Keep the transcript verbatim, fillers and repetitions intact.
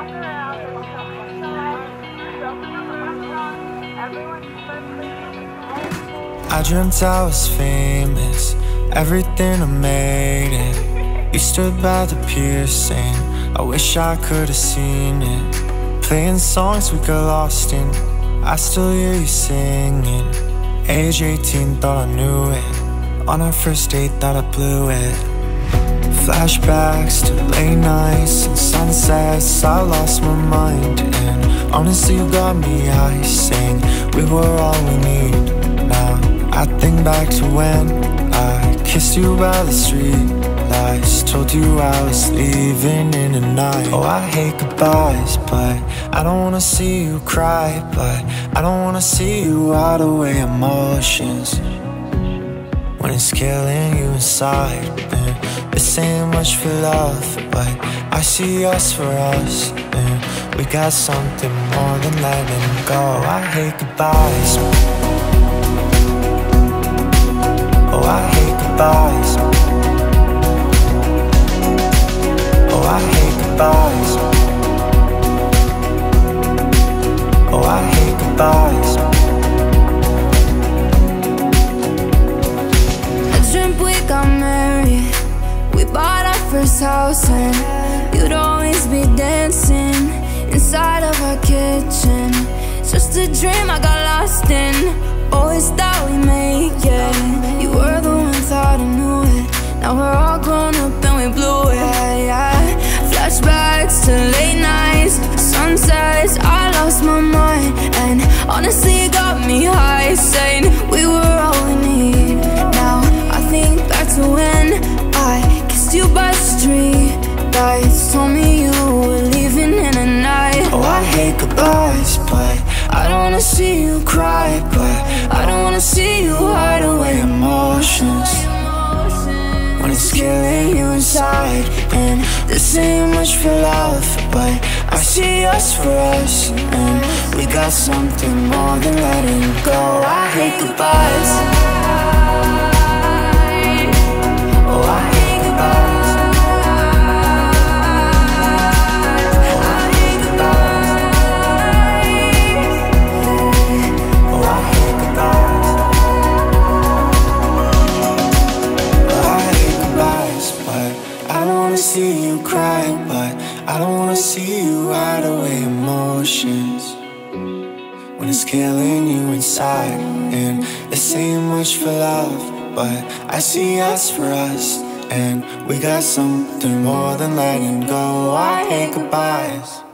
walk around, walk outside, go to the restaurant, everyone's perfect. I dreamt I was famous, everything I made it. You stood by the pier saying, I wish I could have seen it. Playing songs we got lost in, I still hear you singing. Age eighteen, thought I knew it. On our first date, thought I blew it. Flashbacks to late nights and sunsets, I lost my mind. And honestly, you got me high, saying we were all we need. Now I think back to when I kissed you by the street. Lies. Told you I was leaving in the night. Oh, I hate goodbyes, but I don't wanna see you cry. But I don't wanna see you hide away emotions when it's killing you inside. And this ain't much for love, but I see us for us. And we got something more than letting go. I hate goodbyes. Oh, I hate goodbyes. I hate goodbyes. Oh, I hate goodbyes. I dreamt we got married. We bought our first house and you'd always be dancing inside of our kitchen. Just a dream I got lost in. Always thought we'd make it. You were the one, thought I knew it. Now we're all grown up and we blew it. Flashbacks to late nights, sunsets, I lost my mind. And honestly it got me high, saying we were all we need. Now I think back to when I kissed you by the street lights. Told me you were leaving in the night. Oh, I hate goodbyes, but I don't wanna see you cry. But I don't wanna see you hide away emotions when it's killing you inside. And this ain't much for love, but I see us for us. And we got something more than letting go. I hate goodbyes. Oh, I hate goodbyes. I hate goodbyes. Oh, I hate goodbyes. See you cry, but I don't wanna see you hide away emotions when it's killing you inside. And this ain't much for love, but I see us for us. And we got something more than letting go. I hate goodbyes.